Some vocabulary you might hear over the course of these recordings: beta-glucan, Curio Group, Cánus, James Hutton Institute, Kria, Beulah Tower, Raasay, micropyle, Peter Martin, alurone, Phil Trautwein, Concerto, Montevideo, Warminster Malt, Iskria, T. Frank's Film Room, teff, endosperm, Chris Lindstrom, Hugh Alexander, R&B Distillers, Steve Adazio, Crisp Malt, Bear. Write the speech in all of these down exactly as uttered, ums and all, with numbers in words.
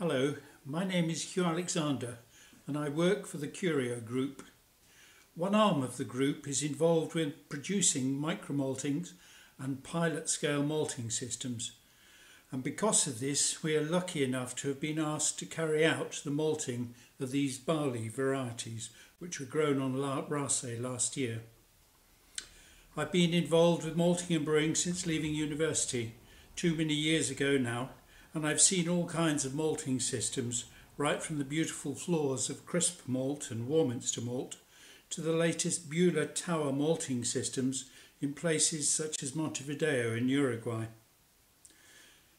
Hello, my name is Hugh Alexander and I work for the Curio Group. One arm of the group is involved with producing micromaltings and pilot scale malting systems, and because of this we are lucky enough to have been asked to carry out the malting of these barley varieties which were grown on Raasay last year. I've been involved with malting and brewing since leaving university, too many years ago now, and I've seen all kinds of malting systems, right from the beautiful floors of Crisp Malt and Warminster Malt to the latest Beulah Tower malting systems in places such as Montevideo in Uruguay.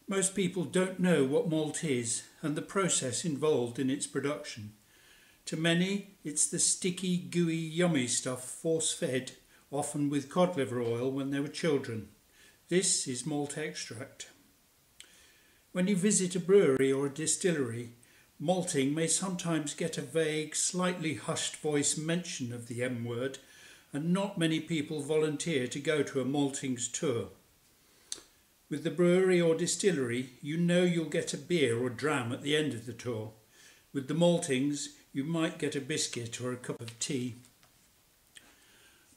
Most people don't know what malt is and the process involved in its production. To many, it's the sticky, gooey, yummy stuff force-fed, often with cod liver oil when they were children. This is malt extract. When you visit a brewery or a distillery, malting may sometimes get a vague, slightly hushed voice mention of the M word, and not many people volunteer to go to a maltings tour. With the brewery or distillery, you know you'll get a beer or dram at the end of the tour. With the maltings, you might get a biscuit or a cup of tea.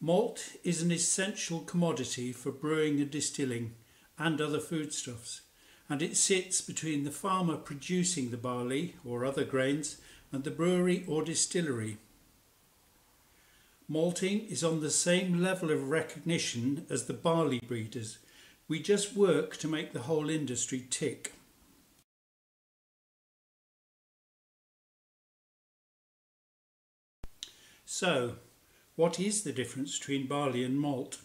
Malt is an essential commodity for brewing and distilling and other foodstuffs, and it sits between the farmer producing the barley or other grains and the brewery or distillery. Malting is on the same level of recognition as the barley breeders. We just work to make the whole industry tick. So, what is the difference between barley and malt?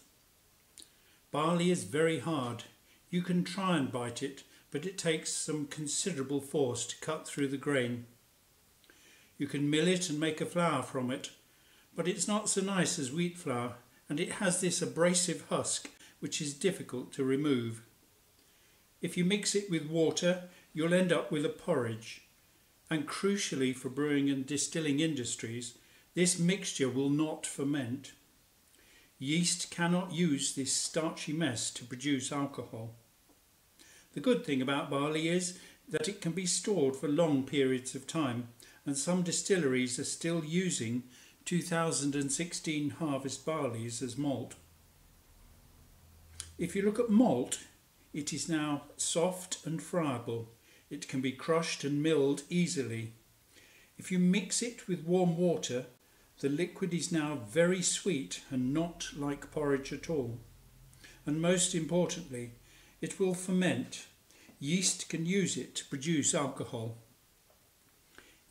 Barley is very hard. You can try and bite it, but it takes some considerable force to cut through the grain. You can mill it and make a flour from it, but it's not so nice as wheat flour, and it has this abrasive husk which is difficult to remove. If you mix it with water, you'll end up with a porridge, and crucially for brewing and distilling industries, this mixture will not ferment. Yeast cannot use this starchy mess to produce alcohol. The good thing about barley is that it can be stored for long periods of time, and some distilleries are still using two thousand sixteen harvest barleys as malt. If you look at malt, it is now soft and friable. It can be crushed and milled easily. If you mix it with warm water, the liquid is now very sweet and not like porridge at all. And most importantly, it will ferment. Yeast can use it to produce alcohol.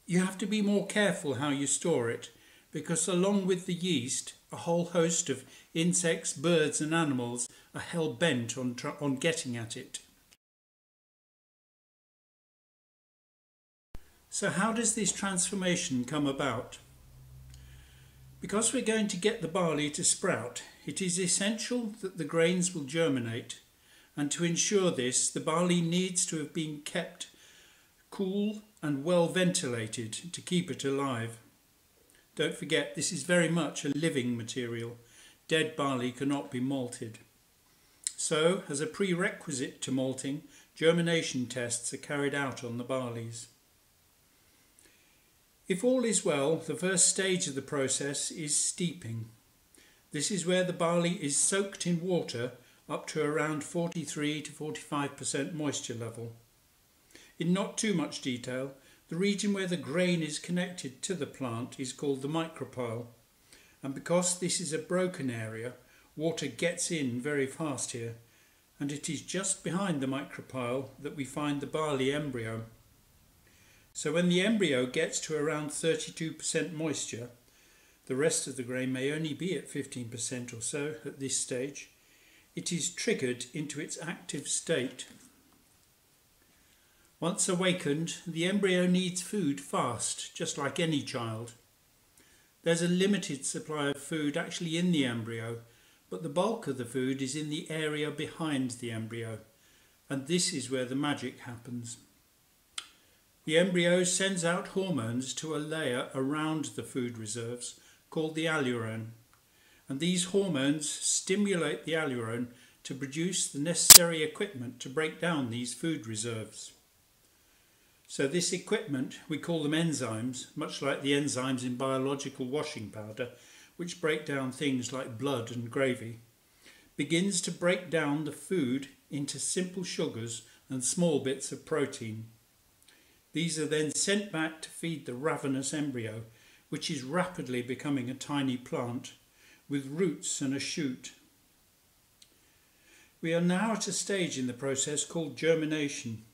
You have to be more careful how you store it, because along with the yeast, a whole host of insects, birds and animals are hell-bent on, on getting at it. So how does this transformation come about? Because we're going to get the barley to sprout, it is essential that the grains will germinate, and to ensure this, the barley needs to have been kept cool and well ventilated to keep it alive. Don't forget, this is very much a living material. Dead barley cannot be malted. So, as a prerequisite to malting, germination tests are carried out on the barleys. If all is well, the first stage of the process is steeping. This is where the barley is soaked in water up to around forty-three to forty-five percent moisture level. In not too much detail, the region where the grain is connected to the plant is called the micropyle, and because this is a broken area, water gets in very fast here, and it is just behind the micropyle that we find the barley embryo. So when the embryo gets to around thirty-two percent moisture, the rest of the grain may only be at fifteen percent or so at this stage, it is triggered into its active state. Once awakened, the embryo needs food fast, just like any child. There's a limited supply of food actually in the embryo, but the bulk of the food is in the area behind the embryo, and this is where the magic happens. The embryo sends out hormones to a layer around the food reserves called the alurone, and these hormones stimulate the alurone to produce the necessary equipment to break down these food reserves. So this equipment, we call them enzymes, much like the enzymes in biological washing powder, which break down things like blood and gravy, begins to break down the food into simple sugars and small bits of protein. These are then sent back to feed the ravenous embryo, which is rapidly becoming a tiny plant with roots and a shoot. We are now at a stage in the process called germination.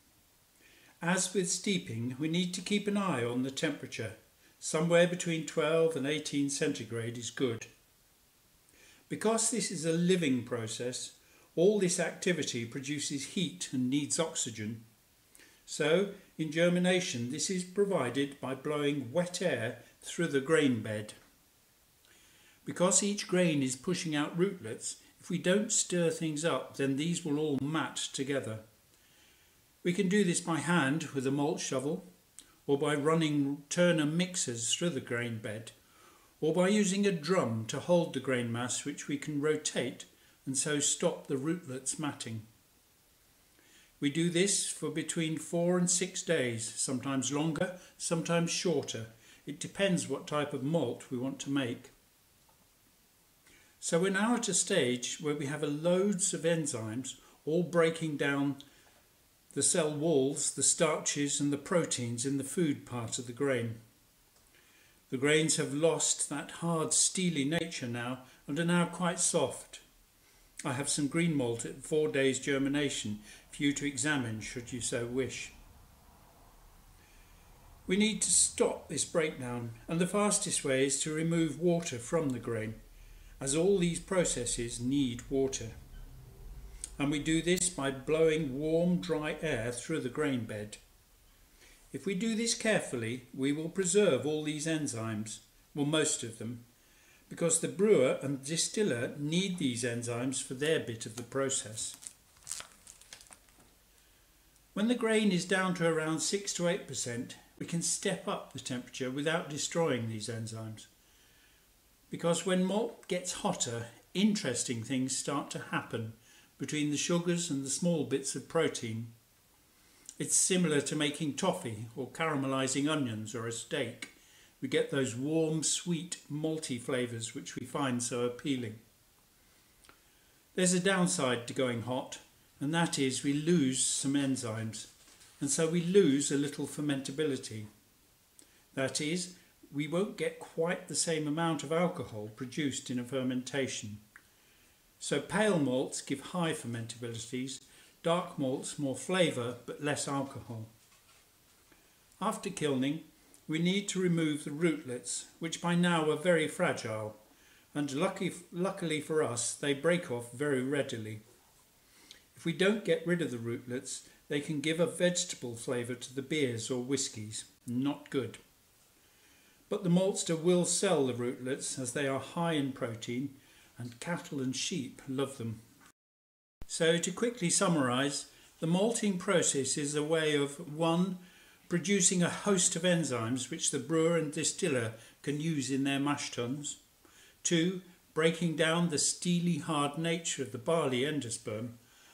As with steeping, we need to keep an eye on the temperature. Somewhere between twelve and eighteen centigrade is good. Because this is a living process, all this activity produces heat and needs oxygen. So, in germination, this is provided by blowing wet air through the grain bed. Because each grain is pushing out rootlets, if we don't stir things up, then these will all mat together. We can do this by hand with a malt shovel, or by running turner mixers through the grain bed, or by using a drum to hold the grain mass, which we can rotate and so stop the rootlets matting. We do this for between four and six days, sometimes longer, sometimes shorter. It depends what type of malt we want to make. So we're now at a stage where we have loads of enzymes all breaking down the cell walls, the starches and the proteins in the food part of the grain. The grains have lost that hard, steely nature now and are now quite soft. I have some green malt at four days germination for you to examine should you so wish. We need to stop this breakdown, and the fastest way is to remove water from the grain, as all these processes need water. And we do this by blowing warm, dry air through the grain bed. If we do this carefully, we will preserve all these enzymes, well, most of them, because the brewer and distiller need these enzymes for their bit of the process. When the grain is down to around six to eight percent, we can step up the temperature without destroying these enzymes. Because when malt gets hotter, interesting things start to happen between the sugars and the small bits of protein. It's similar to making toffee or caramelising onions or a steak. We get those warm, sweet, malty flavours which we find so appealing. There's a downside to going hot, and that is we lose some enzymes, and so we lose a little fermentability. That is, we won't get quite the same amount of alcohol produced in a fermentation. So pale malts give high fermentabilities, dark malts more flavour but less alcohol. After kilning, we need to remove the rootlets, which by now are very fragile, and lucky, luckily for us, they break off very readily. If we don't get rid of the rootlets, they can give a vegetable flavour to the beers or whiskies. Not good. But the maltster will sell the rootlets as they are high in protein, and cattle and sheep love them. So to quickly summarise, the malting process is a way of one, producing a host of enzymes which the brewer and distiller can use in their mash tuns, two, breaking down the steely hard nature of the barley endosperm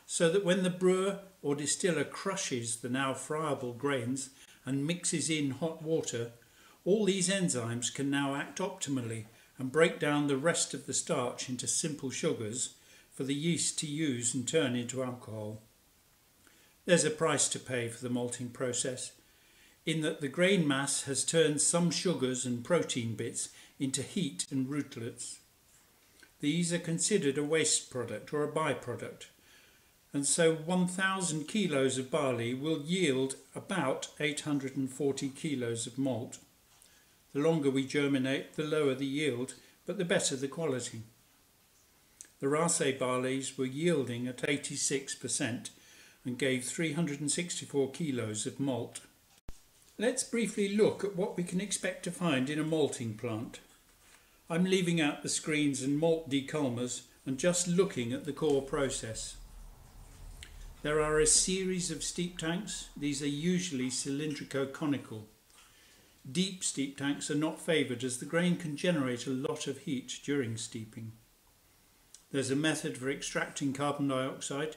so that when the brewer or distiller crushes the now friable grains and mixes in hot water, all these enzymes can now act optimally and break down the rest of the starch into simple sugars for the yeast to use and turn into alcohol. There's a price to pay for the malting process, in that the grain mass has turned some sugars and protein bits into heat and rootlets. These are considered a waste product or a byproduct, and so one thousand kilos of barley will yield about eight hundred forty kilos of malt. The longer we germinate, the lower the yield, but the better the quality. The Raasay barleys were yielding at eighty-six percent and gave three hundred sixty-four kilos of malt. Let's briefly look at what we can expect to find in a malting plant. I'm leaving out the screens and malt deculmers and just looking at the core process. There are a series of steep tanks. These are usually cylindrico-conical. Deep steep tanks are not favoured as the grain can generate a lot of heat during steeping. There's a method for extracting carbon dioxide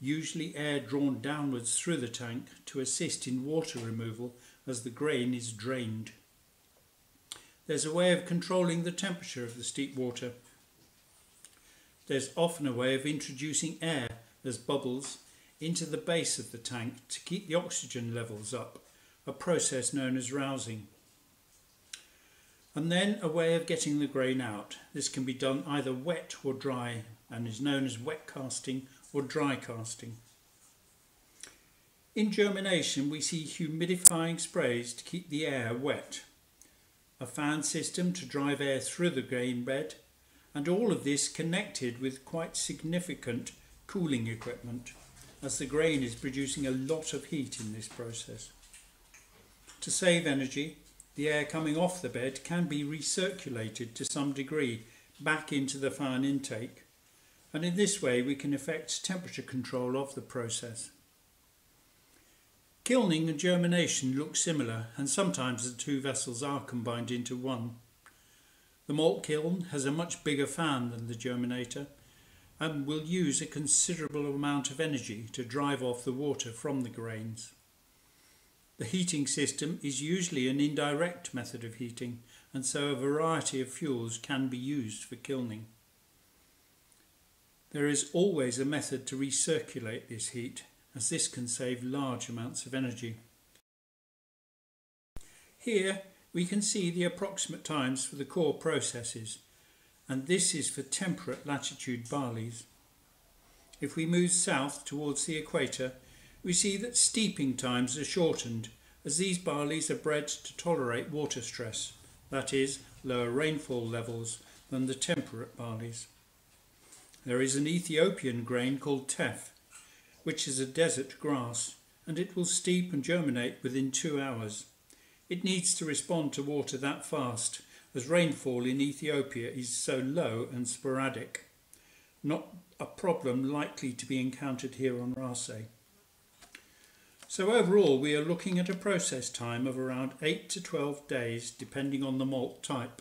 usually air drawn downwards through the tank to assist in water removal as the grain is drained. There's a way of controlling the temperature of the steep water. There's often a way of introducing air as bubbles into the base of the tank to keep the oxygen levels up, a process known as rousing. And then a way of getting the grain out. This can be done either wet or dry and is known as wet casting or dry casting. In germination, we see humidifying sprays to keep the air wet, a fan system to drive air through the grain bed, and all of this connected with quite significant cooling equipment, as the grain is producing a lot of heat in this process. To save energy, the air coming off the bed can be recirculated to some degree back into the fan intake, and in this way we can effect temperature control of the process. Kilning and germination look similar, and sometimes the two vessels are combined into one. The malt kiln has a much bigger fan than the germinator and will use a considerable amount of energy to drive off the water from the grains. The heating system is usually an indirect method of heating, and so a variety of fuels can be used for kilning. There is always a method to recirculate this heat, as this can save large amounts of energy. Here we can see the approximate times for the core processes, and this is for temperate latitude barleys. If we move south towards the equator, we see that steeping times are shortened, as these barleys are bred to tolerate water stress, that is, lower rainfall levels than the temperate barleys. There is an Ethiopian grain called teff, which is a desert grass, and it will steep and germinate within two hours. It needs to respond to water that fast, as rainfall in Ethiopia is so low and sporadic, not a problem likely to be encountered here on Raasay. So overall we are looking at a process time of around eight to twelve days depending on the malt type.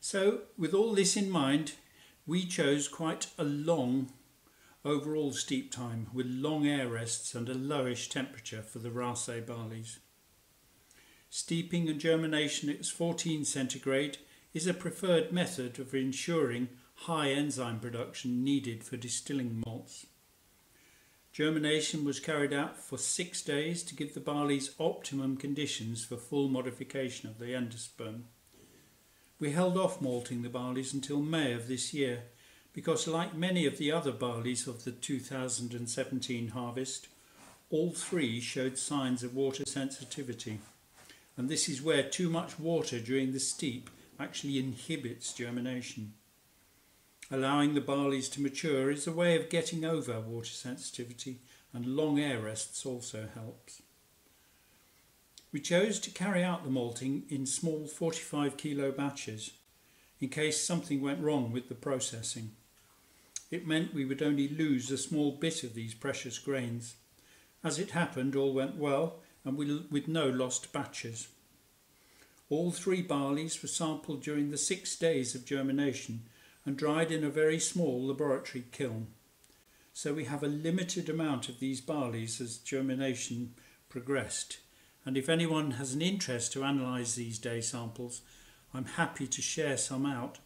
So with all this in mind, we chose quite a long overall steep time with long air rests and a lowish temperature for the Raasay barleys. Steeping and germination at fourteen centigrade is a preferred method of ensuring high enzyme production needed for distilling malts. Germination was carried out for six days to give the barleys optimum conditions for full modification of the endosperm. We held off malting the barleys until May of this year because, like many of the other barleys of the two thousand seventeen harvest, all three showed signs of water sensitivity. And this is where too much water during the steep actually inhibits germination. Allowing the barleys to mature is a way of getting over water sensitivity, and long air rests also helps. We chose to carry out the malting in small forty-five kilo batches in case something went wrong with the processing. It meant we would only lose a small bit of these precious grains. As it happened, all went well, and with no lost batches. All three barleys were sampled during the six days of germination and dried in a very small laboratory kiln. So we have a limited amount of these barleys as germination progressed, and if anyone has an interest to analyse these day samples, I'm happy to share some out,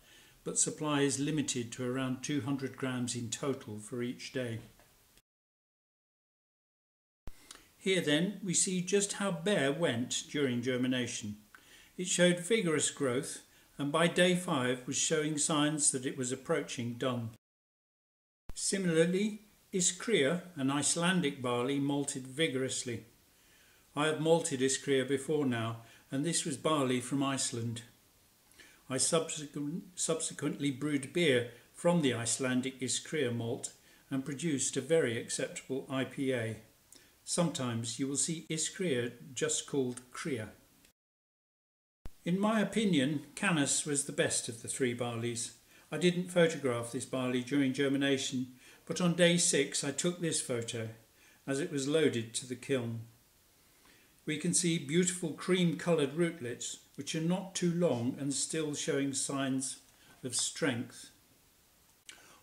but supply is limited to around two hundred grams in total for each day. Here then we see just how Bear went during germination. It showed vigorous growth, and by day five was showing signs that it was approaching done. Similarly, Iskria, an Icelandic barley, malted vigorously. I have malted Iskria before now, and this was barley from Iceland. I subsequent, subsequently brewed beer from the Icelandic Iskria malt and produced a very acceptable I P A. Sometimes you will see Iskria just called Kria. In my opinion, Cánus was the best of the three barleys. I didn't photograph this barley during germination, but on day six I took this photo as it was loaded to the kiln. We can see beautiful cream-coloured rootlets which are not too long and still showing signs of strength.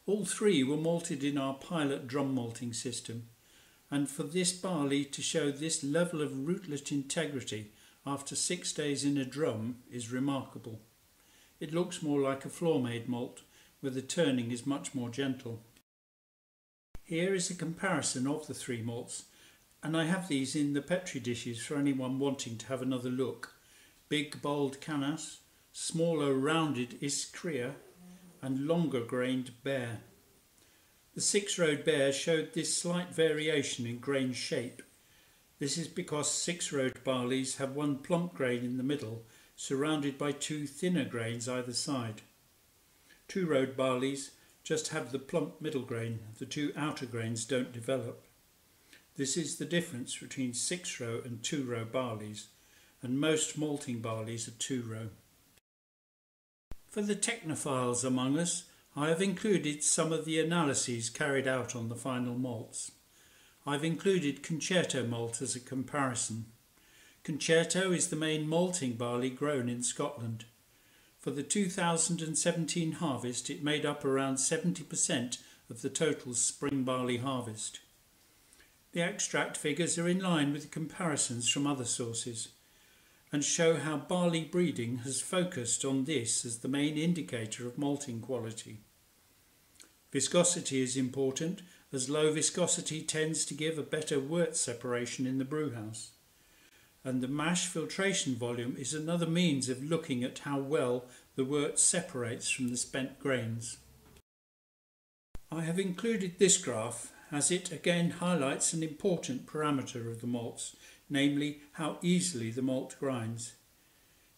All three were malted in our pilot drum malting system, and for this barley to show this level of rootlet integrity after six days in a drum is remarkable. It looks more like a floor-made malt, where the turning is much more gentle. Here is a comparison of the three malts, and I have these in the Petri dishes for anyone wanting to have another look. Big, bold Cánus, smaller, rounded Iskria, and longer grained Bear. The six-road Bear showed this slight variation in grain shape. This is because six-road barleys have one plump grain in the middle, surrounded by two thinner grains either side. Two-road barleys just have the plump middle grain, the two outer grains don't develop. This is the difference between six-row and two-row barleys, and most malting barleys are two-row. For the technophiles among us, I have included some of the analyses carried out on the final malts. I've included Concerto malt as a comparison. Concerto is the main malting barley grown in Scotland. For the two thousand seventeen harvest, it made up around seventy percent of the total spring barley harvest. The extract figures are in line with comparisons from other sources, and show how barley breeding has focused on this as the main indicator of malting quality. Viscosity is important, as low viscosity tends to give a better wort separation in the brewhouse. And the mash filtration volume is another means of looking at how well the wort separates from the spent grains. I have included this graph as it again highlights an important parameter of the malts, namely how easily the malt grinds.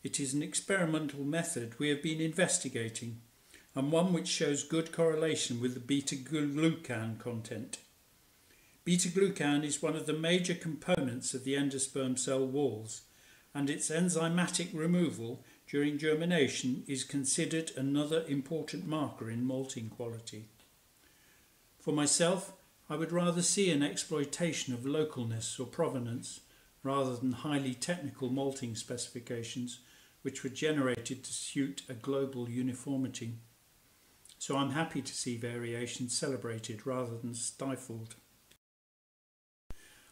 It is an experimental method we have been investigating, and one which shows good correlation with the beta-glucan content. Beta-glucan is one of the major components of the endosperm cell walls, and its enzymatic removal during germination is considered another important marker in malting quality. For myself, I would rather see an exploitation of localness or provenance rather than highly technical malting specifications which were generated to suit a global uniformity. So I'm happy to see variation celebrated rather than stifled.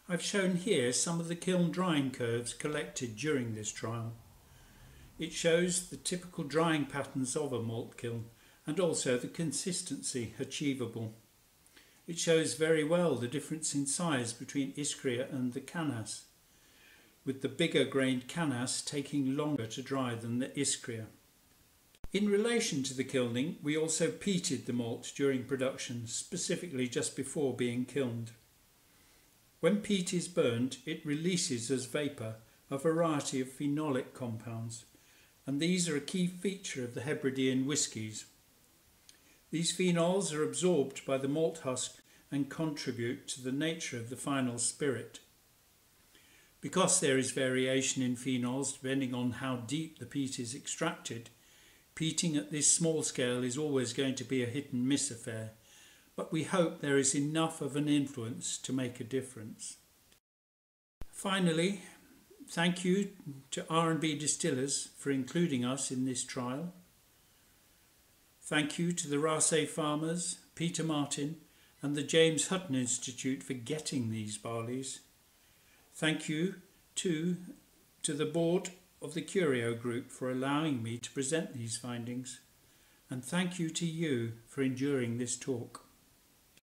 I've shown here some of the kiln drying curves collected during this trial. It shows the typical drying patterns of a malt kiln and also the consistency achievable. It shows very well the difference in size between Iskria and the Cánus, with the bigger grained Cánus taking longer to dry than the Iskria. In relation to the kilning, we also peated the malt during production, specifically just before being kilned. When peat is burned, it releases as vapour a variety of phenolic compounds, and these are a key feature of the Hebridean whiskies. These phenols are absorbed by the malt husk and contribute to the nature of the final spirit. Because there is variation in phenols depending on how deep the peat is extracted, peating at this small scale is always going to be a hit and miss affair, but we hope there is enough of an influence to make a difference. Finally, thank you to R and B Distillers for including us in this trial. Thank you to the Raasay farmers, Peter Martin, and the James Hutton Institute for getting these barleys. Thank you too to the board of the Curio Group for allowing me to present these findings. And thank you to you for enduring this talk.